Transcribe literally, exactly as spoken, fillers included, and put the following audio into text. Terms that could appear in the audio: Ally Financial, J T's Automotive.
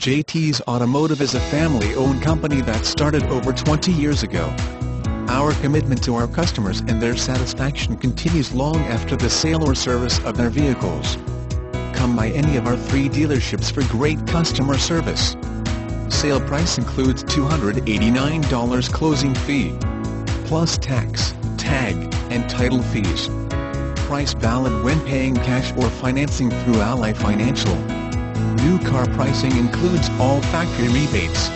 J T's Automotive is a family-owned company that started over twenty years ago. Our commitment to our customers and their satisfaction continues long after the sale or service of their vehicles. Come by any of our three dealerships for great customer service. Sale price includes two hundred eighty-nine dollars closing fee, plus tax, tag, and title fees. Price valid when paying cash or financing through Ally Financial. New car pricing includes all factory rebates.